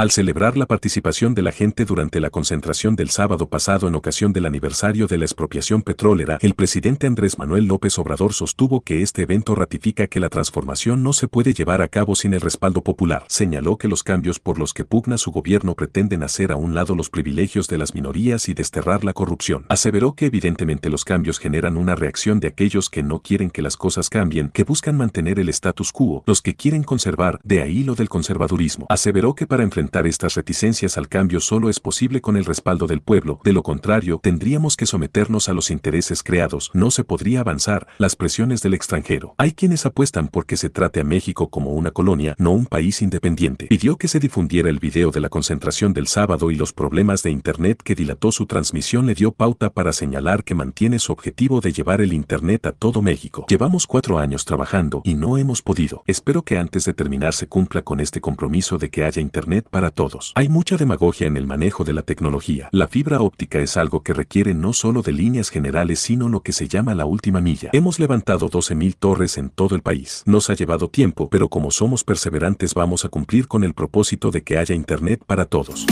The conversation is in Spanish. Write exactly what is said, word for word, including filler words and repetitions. Al celebrar la participación de la gente durante la concentración del sábado pasado en ocasión del aniversario de la expropiación petrolera, el presidente Andrés Manuel López Obrador sostuvo que este evento ratifica que la transformación no se puede llevar a cabo sin el respaldo popular. Señaló que los cambios por los que pugna su gobierno pretenden hacer a un lado los privilegios de las minorías y desterrar la corrupción. Aseveró que evidentemente los cambios generan una reacción de aquellos que no quieren que las cosas cambien, que buscan mantener el status quo, los que quieren conservar, de ahí lo del conservadurismo. Aseveró que para enfrentar Enfrentar estas reticencias al cambio solo es posible con el respaldo del pueblo, de lo contrario, tendríamos que someternos a los intereses creados, no se podría avanzar, las presiones del extranjero. Hay quienes apuestan porque se trate a México como una colonia, no un país independiente. Pidió que se difundiera el video de la concentración del sábado y los problemas de Internet que dilató su transmisión le dio pauta para señalar que mantiene su objetivo de llevar el Internet a todo México. Llevamos cuatro años trabajando y no hemos podido. Espero que antes de terminar se cumpla con este compromiso de que haya Internet para todos. Hay mucha demagogia en el manejo de la tecnología. La fibra óptica es algo que requiere no solo de líneas generales, sino lo que se llama la última milla. Hemos levantado doce mil torres en todo el país. Nos ha llevado tiempo, pero como somos perseverantes, vamos a cumplir con el propósito de que haya Internet para todos.